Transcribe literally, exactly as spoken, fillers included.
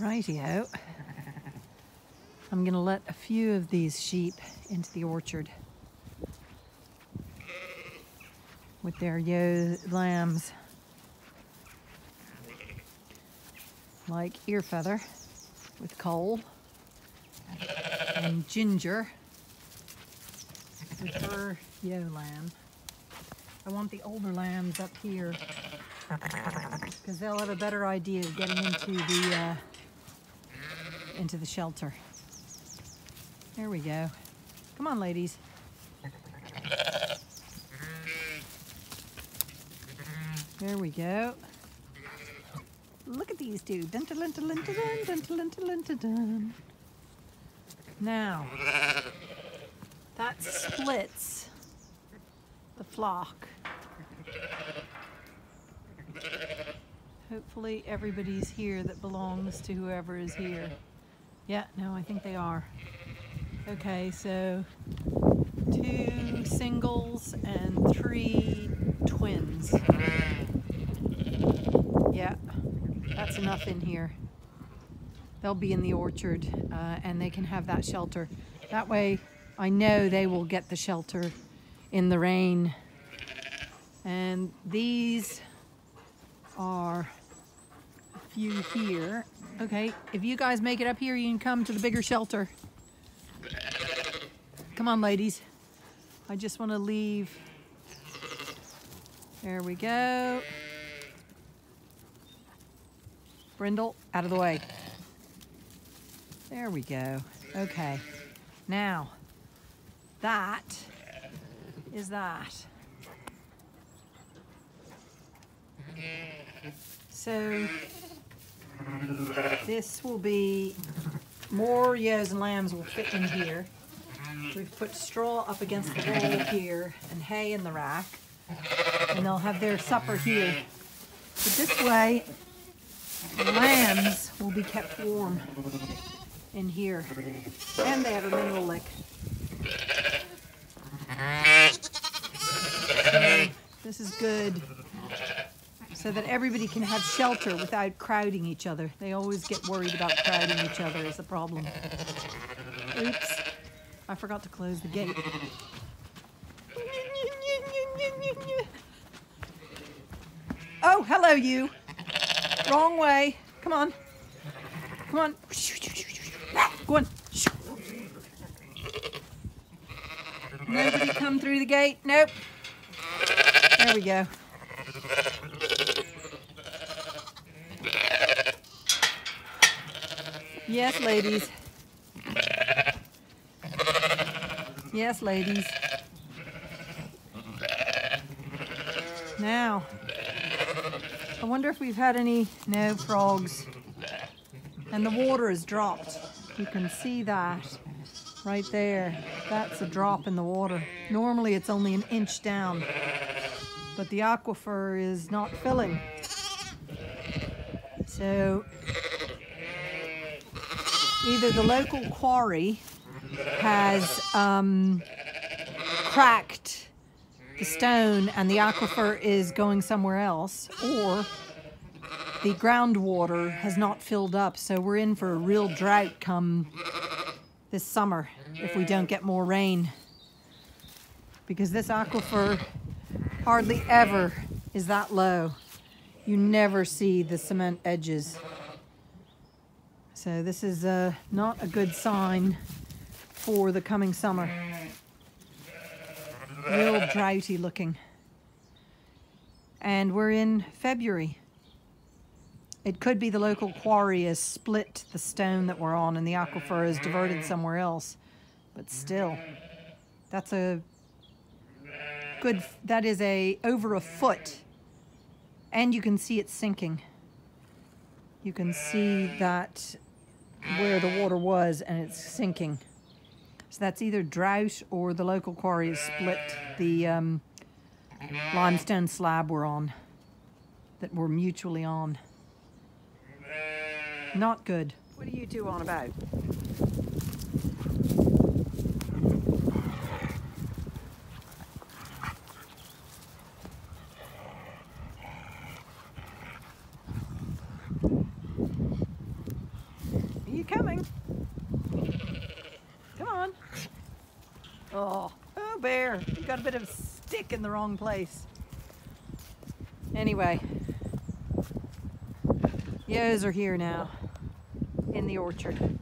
Righty-o. I'm gonna let a few of these sheep into the orchard with their yo lambs. Like ear feather with coal and ginger with her yo lamb. I want the older lambs up here because they'll have a better idea of getting into the uh, into the shelter. There we go. Come on, ladies. There we go. Look at these two. Dun dun dun dun dun dun dun dun dun. Now that splits the flock. Hopefully everybody's here that belongs to whoever is here. Yeah, no, I think they are. Okay, so two singles and three twins. Yeah, that's enough in here. They'll be in the orchard uh, and they can have that shelter. That way I know they will get the shelter in the rain. And these are a few here. Okay, if you guys make it up here, you can come to the bigger shelter. Come on, ladies. I just want to leave. There we go. Brindle, out of the way. There we go. Okay, now that is that. So this will be more ewes and lambs will fit in here. We've put straw up against the wall here and hay in the rack, and they'll have their supper here. But this way, the lambs will be kept warm in here, and they have a mineral lick. So this is good, so that everybody can have shelter without crowding each other. They always get worried about crowding each other is the problem. Oops, I forgot to close the gate. Oh, hello you. Wrong way. Come on. Come on. Go on. Nobody come through the gate. Nope. There we go. Yes, ladies. Yes, ladies. Now, I wonder if we've had any, no, frogs. And the water has dropped. You can see that right there. That's a drop in the water. Normally it's only an inch down, but the aquifer is not filling. So either the local quarry has um, cracked the stone and the aquifer is going somewhere else, or the groundwater has not filled up, so we're in for a real drought come this summer if we don't get more rain, because this aquifer hardly ever is that low. You never see the cement edges. So this is uh, not a good sign for the coming summer. Real droughty looking. And we're in February. It could be the local quarry has split the stone that we're on and the aquifer is diverted somewhere else. But still, that's a good, that is a over a foot. And you can see it sinking. You can see that where the water was and it's sinking. So that's either drought or the local quarry has split the um, limestone slab we're on, that we're mutually on. Not good. What are you two on about? coming. Come on. Oh, oh bear, you got a bit of stick in the wrong place. Anyway, yos are here now in the orchard.